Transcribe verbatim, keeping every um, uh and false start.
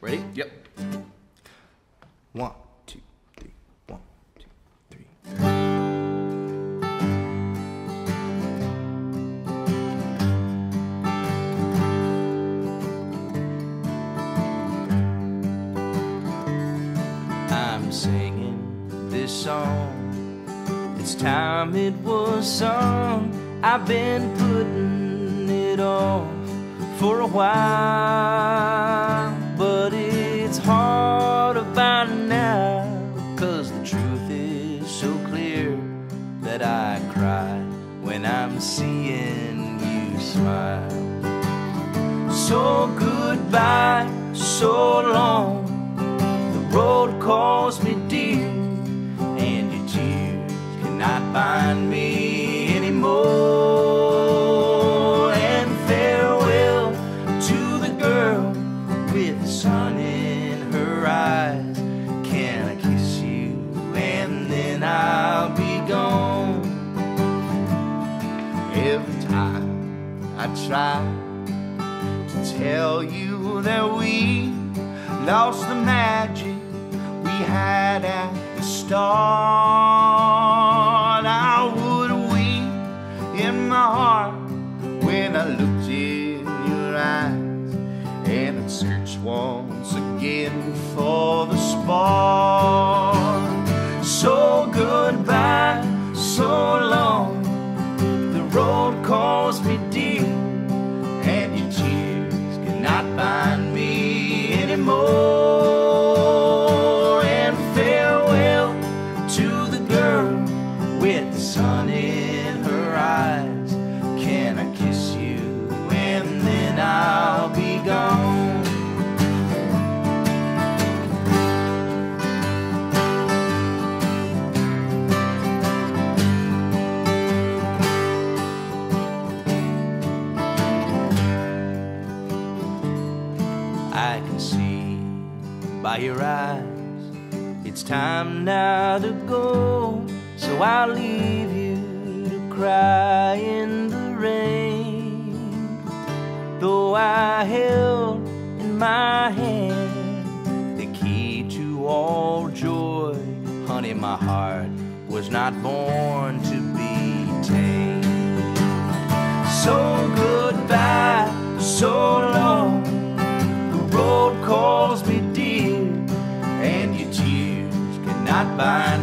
Ready? Yep. One, two, three. One, two, three. I'm singing this song. It's time it was sung. I've been putting it off for a while, but it's hard about now, 'cause the truth is so clear that I cry when I'm seeing you smile. So goodbye, so long, the road calls me dear, and your tears cannot bind me anymore. Sun in her eyes, can I kiss you and then I'll be gone? Every time I try to tell you that we lost the magic we had at the start, I would weep in my heart when I looked in your eyes, and I'd search once again for the spark. So goodbye, so long, the road calls me dear, and your tears cannot bind me anymore. And farewell to the girl with the sun in her eyes, can I kiss you and then I'll be gone? I can see by your eyes it's time now to go, so I'll leave you to cry in the rain. Though I held in my hand the key to all joy, honey, my heart was not born to be tamed. So goodbye, so long, road calls me dear, and your tears cannot bind.